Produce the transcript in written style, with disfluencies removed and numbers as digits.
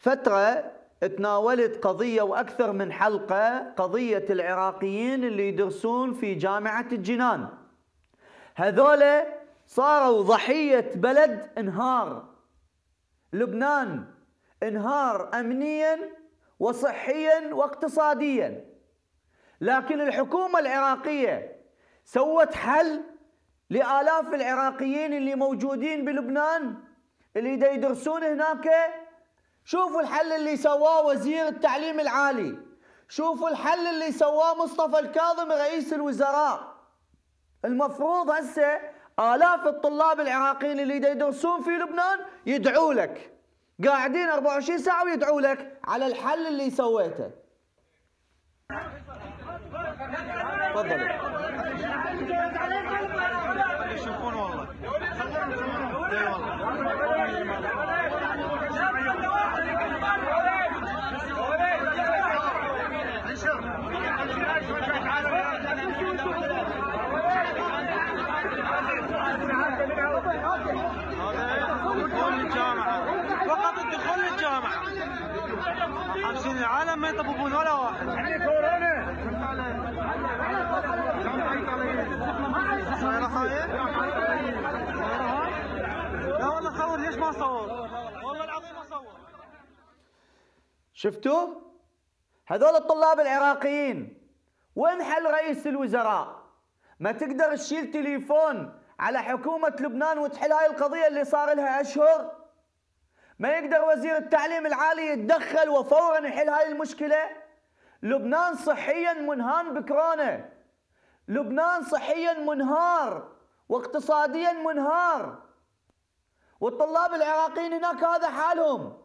فترة تناولت قضية وأكثر من حلقة، قضية العراقيين اللي يدرسون في جامعة الجنان. هذولا صاروا ضحية بلد انهار، لبنان انهار أمنيا وصحيا واقتصاديا، لكن الحكومة العراقية سوت حل لآلاف العراقيين اللي موجودين بلبنان اللي يدرسون هناك. شوفوا الحل اللي سواه وزير التعليم العالي، شوفوا الحل اللي سواه مصطفى الكاظمي رئيس الوزراء. المفروض هسه آلاف الطلاب العراقيين اللي يدرسون في لبنان يدعوا لك، قاعدين 24 ساعة ويدعوا لك على الحل اللي سويته. تفضلوا. يشوفون والله. فقط الدخول للجامعة حابسين العالم ما يطببون ولا واحد. صايرة هاي؟ لا والله خور، ليش ما صور؟ والله العظيم ما صور. شفتوا؟ هذول الطلاب العراقيين وين حل رئيس الوزراء؟ ما تقدر تشيل تليفون على حكومة لبنان وتحل هاي القضية اللي صار لها أشهر؟ ما يقدر وزير التعليم العالي يتدخل وفورا يحل هاي المشكلة؟ لبنان صحيا منهان بكورونا، لبنان صحيا منهار واقتصاديا منهار، والطلاب العراقيين هناك هذا حالهم.